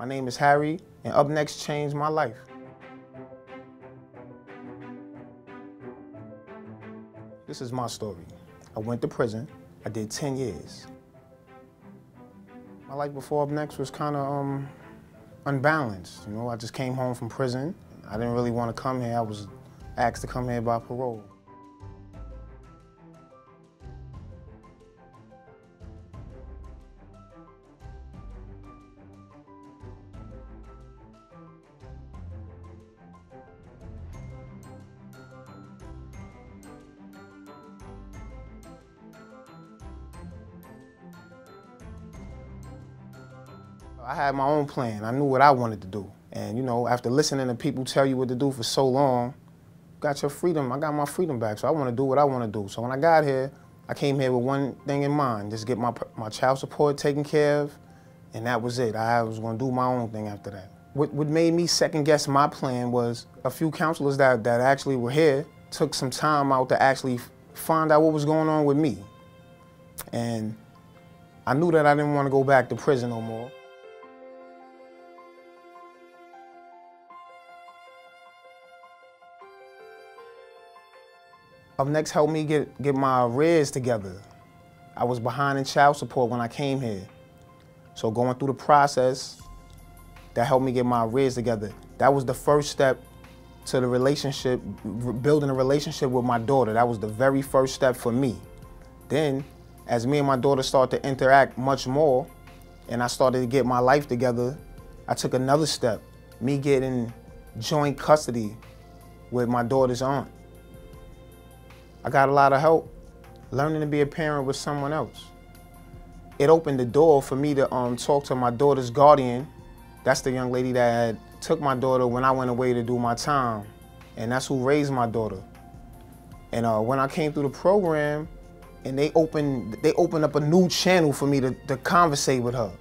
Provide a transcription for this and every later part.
My name is Harry, and Up Next changed my life. This is my story. I went to prison. I did 10 years. My life before Up Next was kind of unbalanced. You know, I just came home from prison. I didn't really want to come here. I was asked to come here by parole. I had my own plan. I knew what I wanted to do. And you know, after listening to people tell you what to do for so long, you got your freedom. I got my freedom back, so I want to do what I want to do. So when I got here, I came here with one thing in mind, just get my child support taken care of, and that was it. I was going to do my own thing after that. What made me second guess my plan was a few counselors that actually were here took some time out to actually find out what was going on with me. And I knew that I didn't want to go back to prison no more. Up Next helped me get my arrears together. I was behind in child support when I came here. So going through the process, that helped me get my arrears together. That was the first step to the relationship, building a relationship with my daughter. That was the very first step for me. Then, as me and my daughter started to interact much more, and I started to get my life together, I took another step, me getting joint custody with my daughter's aunt. I got a lot of help learning to be a parent with someone else. It opened the door for me to talk to my daughter's guardian. That's the young lady that had took my daughter when I went away to do my time. And that's who raised my daughter. And when I came through the program, and they opened up a new channel for me to conversate with her.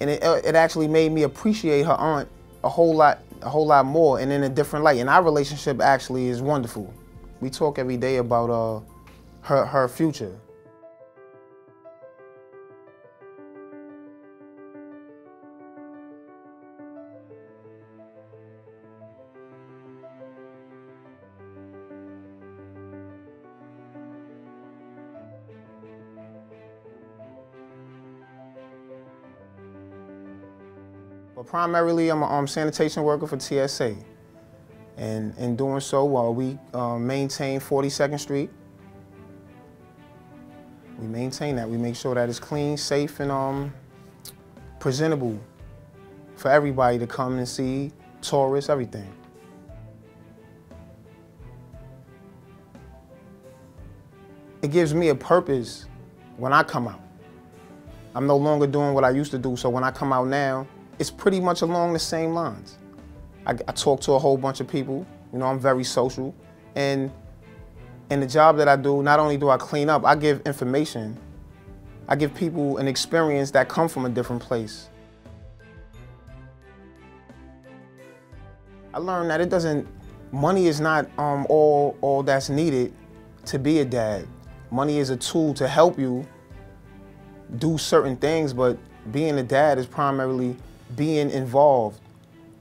And it actually made me appreciate her aunt a whole lot more and in a different light. And our relationship actually is wonderful. We talk every day about her future. But primarily, I'm a sanitation worker for TSA. And in doing so, we maintain 42nd Street. We maintain that. We make sure that it's clean, safe, and presentable for everybody to come and see, tourists, everything. It gives me a purpose when I come out. I'm no longer doing what I used to do, so when I come out now, it's pretty much along the same lines. I talk to a whole bunch of people, you know, I'm very social. And in the job that I do, not only do I clean up, I give information. I give people an experience that come from a different place. I learned that money is not all that's needed to be a dad. Money is a tool to help you do certain things, but being a dad is primarily being involved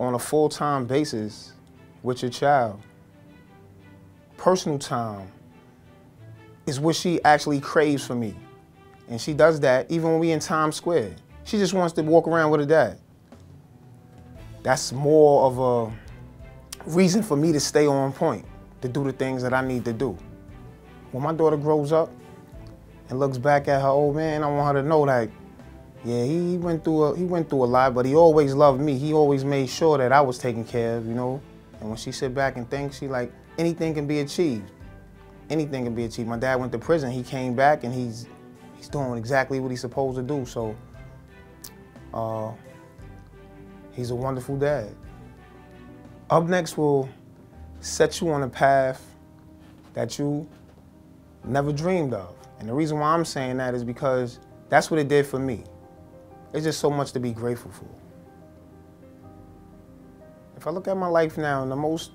on a full-time basis with your child. Personal time is what she actually craves for me. And she does that even when we in Times Square. She just wants to walk around with her dad. That's more of a reason for me to stay on point, to do the things that I need to do. When my daughter grows up and looks back at her old man, I want her to know that yeah, he went through a lot, but he always loved me. He always made sure that I was taken care of, you know? And when she sit back and think, she like, anything can be achieved. Anything can be achieved. My dad went to prison, he came back, and he's doing exactly what he's supposed to do, so he's a wonderful dad. Up Next will set you on a path that you never dreamed of. And the reason why I'm saying that is because that's what it did for me. It's just so much to be grateful for. If I look at my life now, the most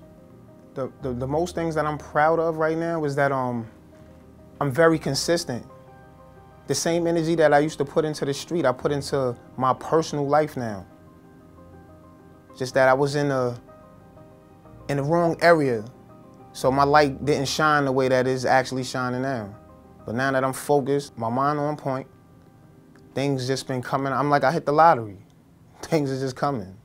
things that I'm proud of right now is that I'm very consistent. The same energy that I used to put into the street, I put into my personal life now. Just that I was in the wrong area. So my light didn't shine the way that it's actually shining now. But now that I'm focused, my mind on point, things just been coming. I'm like, I hit the lottery. Things are just coming.